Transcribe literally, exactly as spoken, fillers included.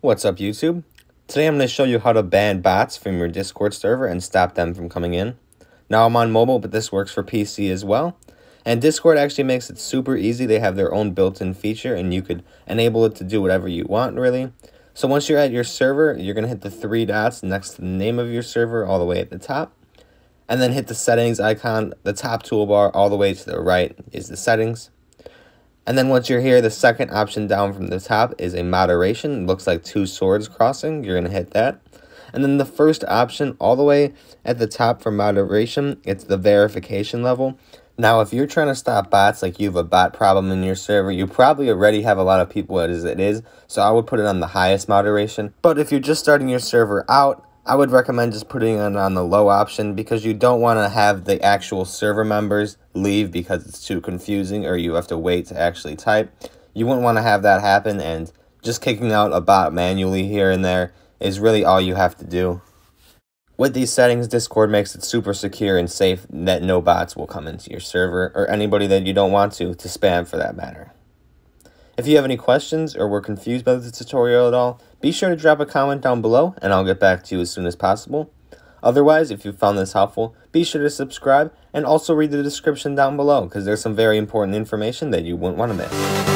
What's up, YouTube? Today I'm going to show you how to ban bots from your Discord server and stop them from coming in. Now I'm on mobile, but this works for P C as well. And Discord actually makes it super easy. They have their own built-in feature and you could enable it to do whatever you want, really. So once you're at your server, you're going to hit the three dots next to the name of your server all the way at the top. And then hit the settings icon. The top toolbar all the way to the right is the settings. And then once you're here, the second option down from the top is a moderation. It looks like two swords crossing. You're going to hit that. And then the first option all the way at the top for moderation, it's the verification level. Now, if you're trying to stop bots, like you have a bot problem in your server, you probably already have a lot of people as it is. So I would put it on the highest moderation. But if you're just starting your server out, I would recommend just putting it on the low option because you don't want to have the actual server members leave because it's too confusing or you have to wait to actually type. You wouldn't want to have that happen, and just kicking out a bot manually here and there is really all you have to do. With these settings, Discord makes it super secure and safe that no bots will come into your server or anybody that you don't want to, to spam for that matter. If you have any questions or were confused by the tutorial at all, be sure to drop a comment down below and I'll get back to you as soon as possible. Otherwise, if you found this helpful, be sure to subscribe and also read the description down below because there's some very important information that you wouldn't want to miss.